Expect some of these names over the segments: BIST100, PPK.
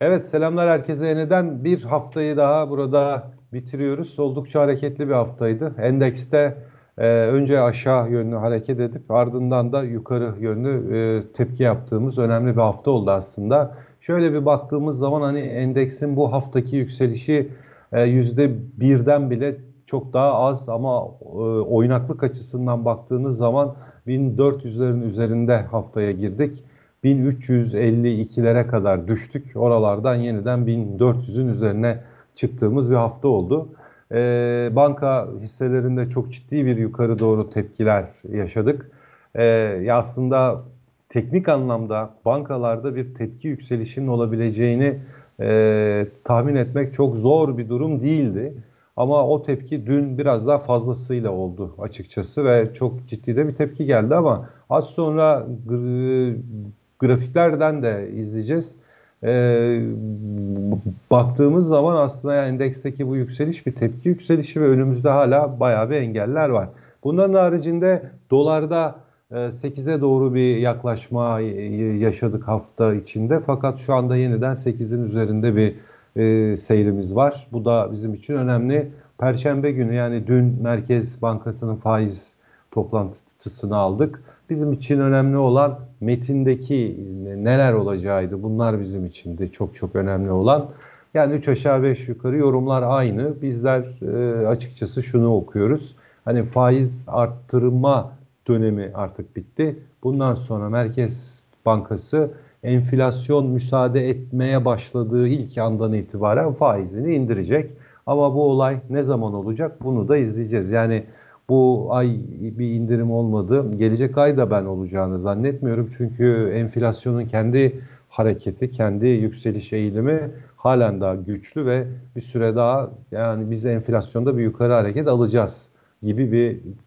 Evet, selamlar herkese yeniden. Bir haftayı daha burada bitiriyoruz. Oldukça hareketli bir haftaydı. Endekste önce aşağı yönlü hareket edip ardından da yukarı yönlü tepki yaptığımız önemli bir hafta oldu aslında. Şöyle bir baktığımız zaman hani endeksin bu haftaki yükselişi %1'den bile çok daha az, ama oynaklık açısından baktığınız zaman 1400'lerin üzerinde haftaya girdik. 1352'lere kadar düştük. Oralardan yeniden 1400'ün üzerine çıktığımız bir hafta oldu. Banka hisselerinde çok ciddi bir yukarı doğru tepkiler yaşadık. Aslında teknik anlamda bankalarda bir tepki yükselişinin olabileceğini tahmin etmek çok zor bir durum değildi. Ama o tepki dün biraz daha fazlasıyla oldu açıkçası ve çok ciddi de bir tepki geldi, ama az sonra grafiklerden de izleyeceğiz. Baktığımız zaman aslında endeksteki bu yükseliş bir tepki yükselişi ve önümüzde hala bayağı bir engeller var. Bunların haricinde dolarda 8'e doğru bir yaklaşma yaşadık hafta içinde, fakat şu anda yeniden 8'in üzerinde bir seyrimiz var. Bu da bizim için önemli. Perşembe günü, yani dün Merkez Bankası'nın faiz toplantısını aldık. Bizim için önemli olan metindeki neler olacağıydı. Bunlar bizim için de çok çok önemli olan. Yani 3 aşağı 5 yukarı yorumlar aynı. Bizler açıkçası şunu okuyoruz. Hani faiz arttırma dönemi artık bitti. Bundan sonra Merkez Bankası enflasyon müsaade etmeye başladığı ilk andan itibaren faizini indirecek. Ama bu olay ne zaman olacak? Bunu da izleyeceğiz. Yani bu ay bir indirim olmadı. Gelecek ay da ben olacağını zannetmiyorum. Çünkü enflasyonun kendi hareketi, kendi yükseliş eğilimi halen daha güçlü ve bir süre daha yani biz enflasyonda bir yukarı hareket alacağız gibi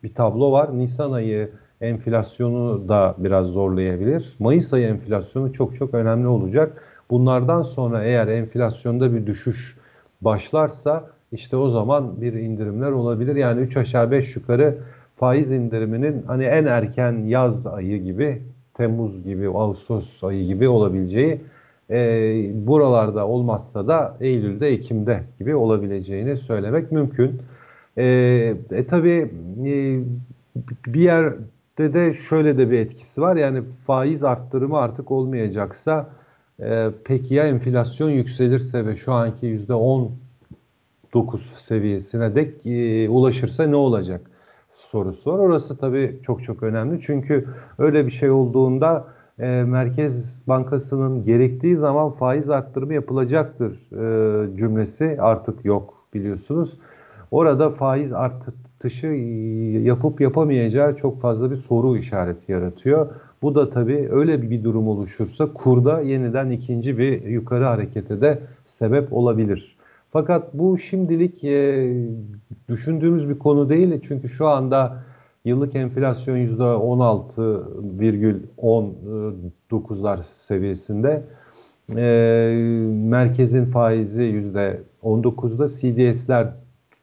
bir tablo var. Nisan ayı enflasyonu da biraz zorlayabilir. Mayıs ayı enflasyonu çok çok önemli olacak. Bunlardan sonra eğer enflasyonda bir düşüş başlarsa işte o zaman bir indirimler olabilir. Yani 3 aşağı 5 yukarı faiz indiriminin hani en erken yaz ayı gibi, Temmuz gibi, Ağustos ayı gibi olabileceği, buralarda olmazsa da Eylül'de, Ekim'de gibi olabileceğini söylemek mümkün. Tabii bir yerde de şöyle de bir etkisi var. Yani faiz arttırımı artık olmayacaksa peki ya enflasyon yükselirse ve şu anki %19 seviyesine dek ulaşırsa ne olacak sorusu var. Orası tabii çok çok önemli. Çünkü öyle bir şey olduğunda Merkez Bankası'nın gerektiği zaman faiz arttırımı yapılacaktır cümlesi artık yok, biliyorsunuz. Orada faiz artışı yapıp yapamayacağı çok fazla bir soru işareti yaratıyor. Bu da tabii öyle bir durum oluşursa kurda yeniden ikinci bir yukarı harekete de sebep olabilir. Fakat bu şimdilik düşündüğümüz bir konu değil. Çünkü şu anda yıllık enflasyon %16,19'lar seviyesinde. Merkezin faizi %19'da, CDS'ler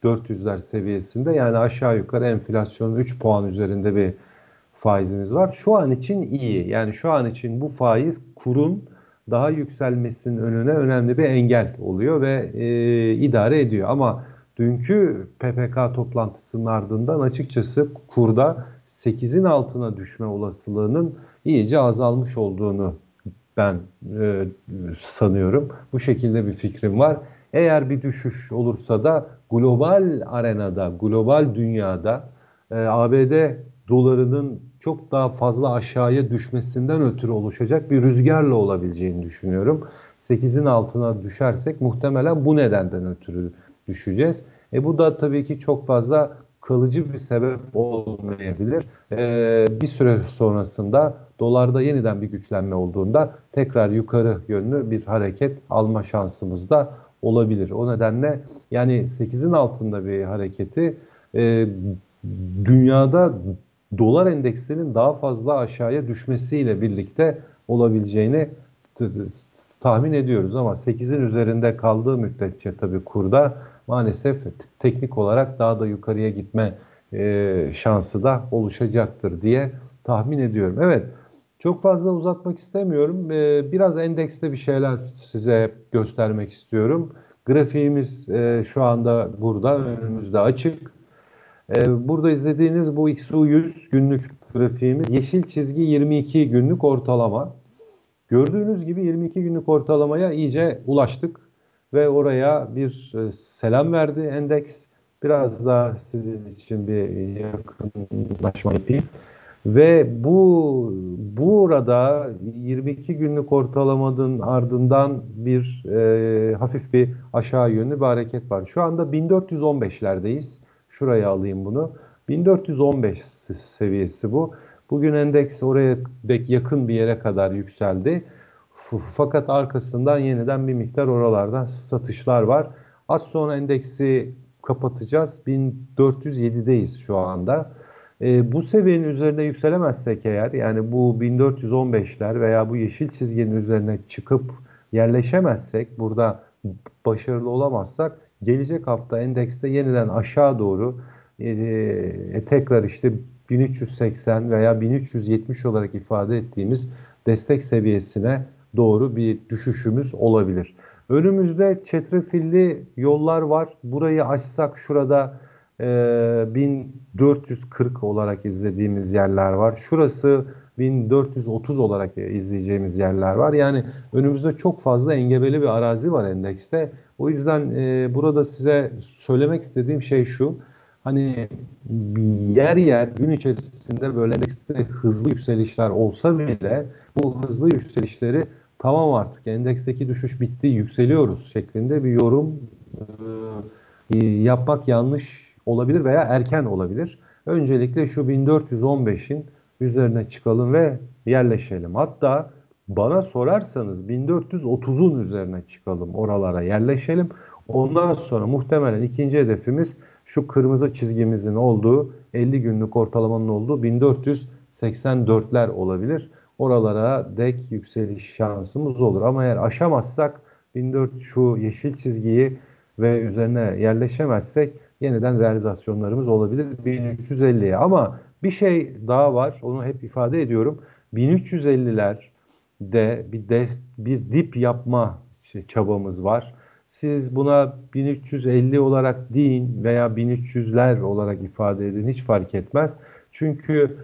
400'ler seviyesinde, yani aşağı yukarı enflasyonun 3 puan üzerinde bir faizimiz var. Şu an için iyi. Yani şu an için bu faiz kurun daha yükselmesinin önüne önemli bir engel oluyor ve idare ediyor. Ama dünkü PPK toplantısının ardından açıkçası kurda 8'in altına düşme olasılığının iyice azalmış olduğunu ben sanıyorum. Bu şekilde bir fikrim var. Eğer bir düşüş olursa da global arenada, global dünyada ABD dolarının çok daha fazla aşağıya düşmesinden ötürü oluşacak bir rüzgarla olabileceğini düşünüyorum. 8'in altına düşersek muhtemelen bu nedenden ötürü düşeceğiz. Bu da tabii ki çok fazla kalıcı bir sebep olmayabilir. Bir süre sonrasında dolarda yeniden bir güçlenme olduğunda tekrar yukarı yönlü bir hareket alma şansımız da olabilir. O nedenle yani 8'in altında bir hareketi dünyada dolar endeksinin daha fazla aşağıya düşmesiyle birlikte olabileceğini tahmin ediyoruz. Ama 8'in üzerinde kaldığı müddetçe tabii kurda maalesef teknik olarak daha da yukarıya gitme şansı da oluşacaktır diye tahmin ediyorum. Evet, Çok fazla uzatmak istemiyorum. Biraz endekste bir şeyler size göstermek istiyorum. Grafiğimiz şu anda burada, önümüzde açık. Burada izlediğiniz bu XU100 günlük grafiğimiz. Yeşil çizgi 22 günlük ortalama. Gördüğünüz gibi 22 günlük ortalamaya iyice ulaştık ve oraya bir selam verdi endeks. Biraz daha sizin için bir yakınlaşma yapayım. Ve burada 22 günlük ortalamanın ardından bir hafif bir aşağı yönlü bir hareket var. Şu anda 1415'lerdeyiz. Şuraya alayım bunu. 1415 seviyesi bu. Bugün endeks oraya yakın bir yere kadar yükseldi. Fakat arkasından yeniden bir miktar oralardan satışlar var. Az sonra endeksi kapatacağız. 1407'deyiz şu anda. Bu seviyenin üzerine yükselemezsek eğer, yani bu 1415'ler veya bu yeşil çizginin üzerine çıkıp yerleşemezsek, burada başarılı olamazsak, gelecek hafta endekste yeniden aşağı doğru tekrar işte 1380 veya 1370 olarak ifade ettiğimiz destek seviyesine doğru bir düşüşümüz olabilir. Önümüzde çetrefilli yollar var. Burayı aşsak şurada 1440 olarak izlediğimiz yerler var. Şurası 1430 olarak izleyeceğimiz yerler var. Yani önümüzde çok fazla engebeli bir arazi var endekste. O yüzden burada size söylemek istediğim şey şu. Hani yer yer gün içerisinde böyle endekste hızlı yükselişler olsa bile bu hızlı yükselişleri tamam artık endeksteki düşüş bitti, yükseliyoruz şeklinde bir yorum yapmak yanlış olabilir veya erken olabilir. Öncelikle şu 1415'in üzerine çıkalım ve yerleşelim. Hatta bana sorarsanız 1430'un üzerine çıkalım, oralara yerleşelim. Ondan sonra muhtemelen ikinci hedefimiz şu kırmızı çizgimizin olduğu 50 günlük ortalamanın olduğu 1484'ler olabilir. Oralara dek yükseliş şansımız olur. Ama eğer aşamazsak şu yeşil çizgiyi ve üzerine yerleşemezsek yeniden realizasyonlarımız olabilir 1350'ye. Ama bir şey daha var, onu hep ifade ediyorum. 1350'lerde bir dip yapma çabamız var. Siz buna 1350 olarak deyin veya 1300'ler olarak ifade edin, hiç fark etmez. Çünkü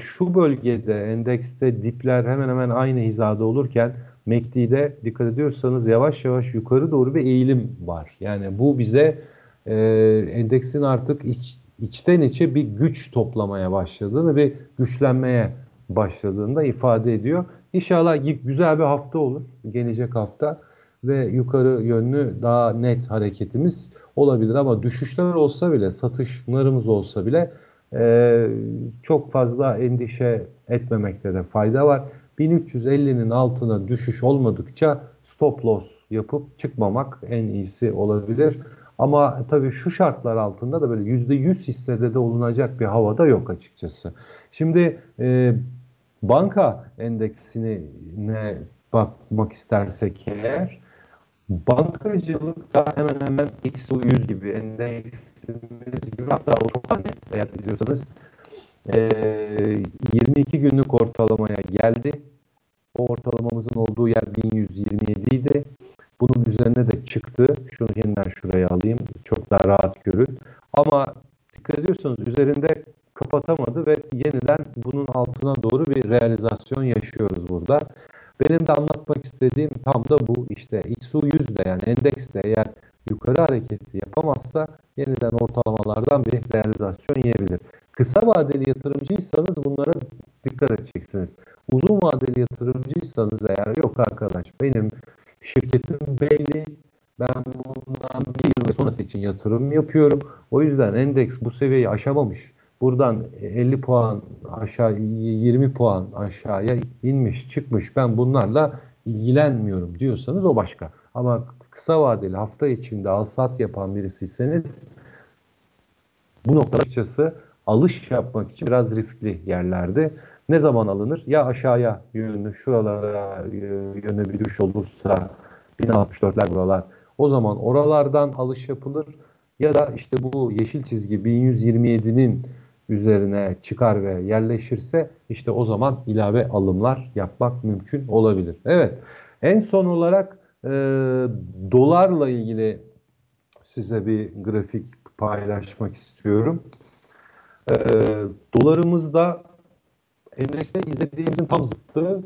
şu bölgede endekste dipler hemen hemen aynı hizada olurken MACD'de dikkat ediyorsanız yavaş yavaş yukarı doğru bir eğilim var. Yani bu bize endeksin artık içten içe bir güç toplamaya başladığını, bir güçlenmeye başladığını da ifade ediyor. İnşallah güzel bir hafta olur gelecek hafta ve yukarı yönlü daha net hareketimiz olabilir. Ama düşüşler olsa bile, satışlarımız olsa bile çok fazla endişe etmemekte de fayda var. 1350'nin altına düşüş olmadıkça stop loss yapıp çıkmamak en iyisi olabilir. Ama tabii şu şartlar altında da böyle %100 hissede de olunacak bir havada yok açıkçası. Şimdi banka endeksine bakmak istersek eğer, bankacılıkta hemen hemen XU100 gibi endeksimiz gibi, hatta o çok net seyahat ediyorsanız 22 günlük ortalamaya geldi. O ortalamamızın olduğu yer 1127 idi. Bunun üzerine de çıktı. Şunu yeniden şuraya alayım, çok daha rahat görün. Ama dikkat ediyorsanız üzerinde kapatamadı ve yeniden bunun altına doğru bir realizasyon yaşıyoruz burada. Benim de anlatmak istediğim tam da bu. İşte XU100'de, yani endekste eğer yukarı hareketi yapamazsa yeniden ortalamalardan bir realizasyon yiyebilir. Kısa vadeli yatırımcıysanız bunlara dikkat edeceksiniz. Uzun vadeli yatırımcıysanız eğer, yok arkadaş benim şirketim belli, ben bundan bir yıl sonrası için yatırım yapıyorum. O yüzden endeks bu seviyeyi aşamamış. Buradan 50 puan aşağı, 20 puan aşağıya inmiş, çıkmış. Ben bunlarla ilgilenmiyorum diyorsanız o başka. Ama kısa vadeli hafta içinde al-sat yapan birisiyseniz bu noktada açıkçası alış yapmak için biraz riskli yerlerde. Ne zaman alınır? Ya aşağıya yönlü, şuralara yönlü bir düşüş olursa 1064'ler buralar. O zaman oralardan alış yapılır. Ya da işte bu yeşil çizgi 1127'nin üzerine çıkar ve yerleşirse işte o zaman ilave alımlar yapmak mümkün olabilir. Evet, en son olarak dolarla ilgili size bir grafik paylaşmak istiyorum. Dolarımızda endeksle izlediğimizin tam zıttı.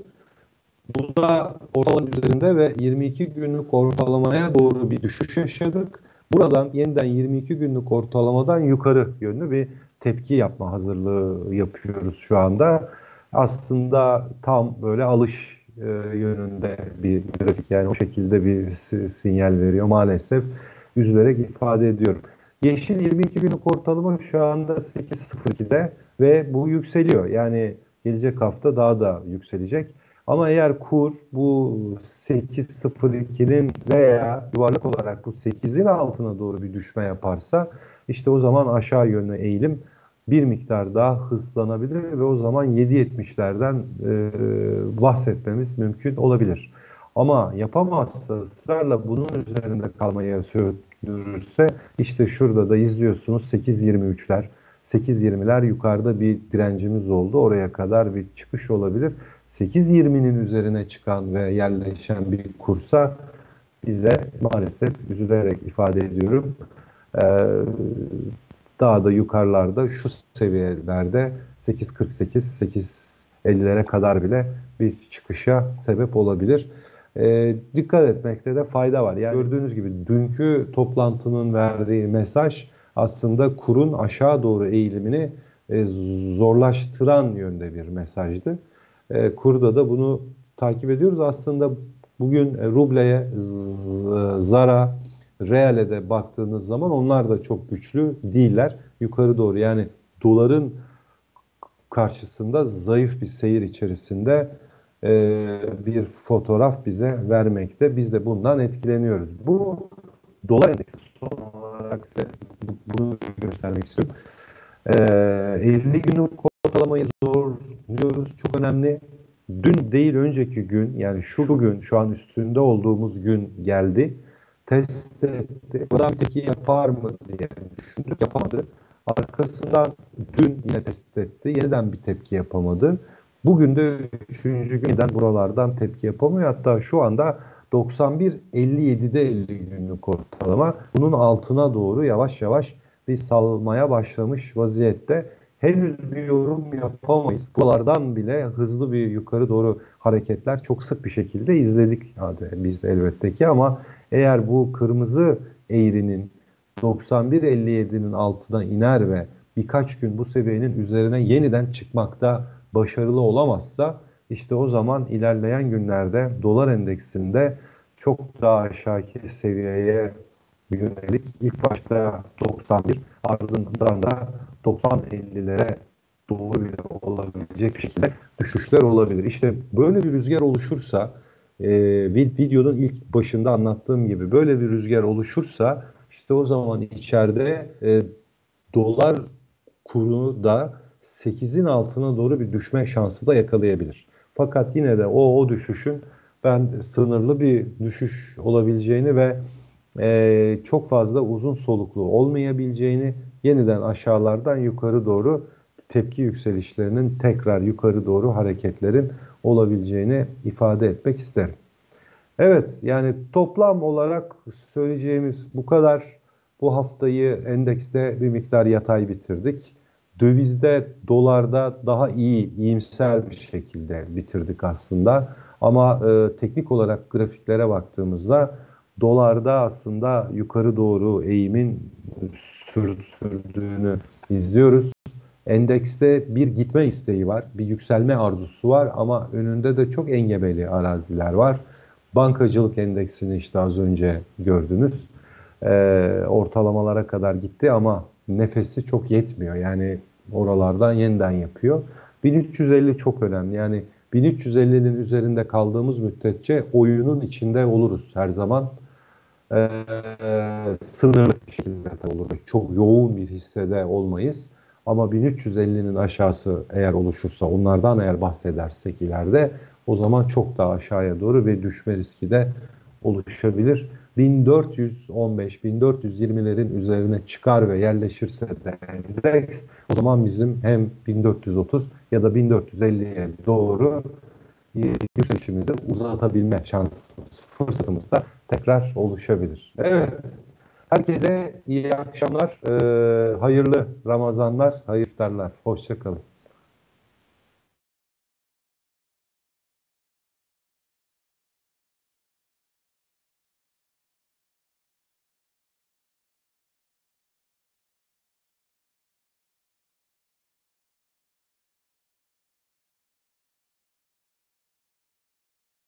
Bu da ortalamanın üzerinde ve 22 günlük ortalamaya doğru bir düşüş yaşadık. Buradan yeniden 22 günlük ortalamadan yukarı yönlü bir tepki yapma hazırlığı yapıyoruz şu anda. Aslında tam böyle alış yönünde bir grafik, yani o şekilde bir sinyal veriyor maalesef. Üzülerek ifade ediyorum. Yeşil 22 günlük ortalama şu anda 8.02'de ve bu yükseliyor. Yani gelecek hafta daha da yükselecek. Ama eğer kur bu 8.02'nin veya yuvarlak olarak bu 8'in altına doğru bir düşme yaparsa işte o zaman aşağı yönlü eğilim bir miktar daha hızlanabilir ve o zaman 7.70'lerden bahsetmemiz mümkün olabilir. Ama yapamazsa, ısrarla bunun üzerinde kalmaya sürdürürse işte şurada da izliyorsunuz 8.23'ler, 8.20'ler yukarıda bir direncimiz oldu. Oraya kadar bir çıkış olabilir. 8.20'nin üzerine çıkan ve yerleşen bir kursa bize maalesef, üzülerek ifade ediyorum, daha da yukarılarda şu seviyelerde 8.48, 8.50'lere kadar bile bir çıkışa sebep olabilir. Dikkat etmekte de fayda var. Yani gördüğünüz gibi dünkü toplantının verdiği mesaj aslında kurun aşağı doğru eğilimini zorlaştıran yönde bir mesajdı. Kurda da bunu takip ediyoruz. Aslında bugün rubleye, zara, reale de baktığınız zaman onlar da çok güçlü değiller. Yukarı doğru, yani doların karşısında zayıf bir seyir içerisinde bir fotoğraf bize vermekte. Biz de bundan etkileniyoruz. Bu dolar endeksi. Son olarak size bunu göstermek istiyorum. 50 günlük ortalamayı zorluyoruz. Çok önemli. Dün değil, önceki gün, yani şu gün, şu an üstünde olduğumuz gün geldi. Test etti. Buradan bir teki yapar mı diye düşündük. Yapamadı. Arkasından dün yine test etti. Yeniden bir tepki yapamadı. Bugün de 3. günden buralardan tepki yapamıyor. Hatta şu anda 91.57'de 50 günlük ortalama. Bunun altına doğru yavaş yavaş bir salmaya başlamış vaziyette. Henüz bir yorum yapamayız. Buralardan bile hızlı bir yukarı doğru hareketler çok sık bir şekilde izledik biz elbette ki, ama eğer bu kırmızı eğrinin 91.57'nin altına iner ve birkaç gün bu seviyenin üzerine yeniden çıkmakta başarılı olamazsa işte o zaman ilerleyen günlerde dolar endeksinde çok daha aşağıki seviyeye yönelik, ilk başta 91, ardından da 90-50'lere doğru bile olabilecek şekilde düşüşler olabilir. İşte böyle bir rüzgar oluşursa, videonun ilk başında anlattığım gibi böyle bir rüzgar oluşursa işte o zaman içeride dolar kurunu da 8'in altına doğru bir düşme şansı da yakalayabilir. Fakat yine de o düşüşün ben sınırlı bir düşüş olabileceğini ve çok fazla uzun soluklu olmayabileceğini, yeniden aşağılardan yukarı doğru tepki yükselişlerinin, tekrar yukarı doğru hareketlerin olabileceğini ifade etmek isterim. Evet, yani toplam olarak söyleyeceğimiz bu kadar. Bu haftayı endekste bir miktar yatay bitirdik. Dövizde, dolarda daha iyimser bir şekilde bitirdik aslında. Ama teknik olarak grafiklere baktığımızda dolarda aslında yukarı doğru eğimin sürdüğünü izliyoruz. Endekste bir gitme isteği var, bir yükselme arzusu var ama önünde de çok engebeli araziler var. Bankacılık endeksini işte az önce gördünüz. Ortalamalara kadar gitti ama nefesi çok yetmiyor. Yani oralardan yeniden yapıyor. 1350 çok önemli. Yani 1350'nin üzerinde kaldığımız müddetçe oyunun içinde oluruz her zaman. Sınırlı bir şekilde oluruz. Çok yoğun bir hissede olmayız. Ama 1350'nin aşağısı eğer oluşursa, onlardan eğer bahsedersek ileride, o zaman çok daha aşağıya doğru bir düşme riski de oluşabilir. 1415-1420'lerin üzerine çıkar ve yerleşirse de endeks, o zaman bizim hem 1430 ya da 1450'ye doğru yükselişimizi uzatabilme şansımız, fırsatımız da tekrar oluşabilir. Evet, herkese iyi akşamlar, hayırlı Ramazanlar, hayırlı iftarlar. Hoşça kalın.